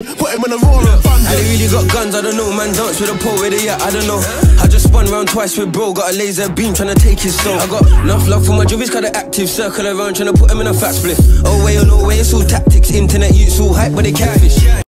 Put him on a roll of thunder. They really got guns, I don't know, man dance with a pole, where they at, I don't know. I just spun round twice with bro, got a laser beam tryna take his soul. I got enough love for my jobbies, got an active circle around tryna put him in a fat split. Oh way or no way, it's all tactics, internet use all hype, but they catfish.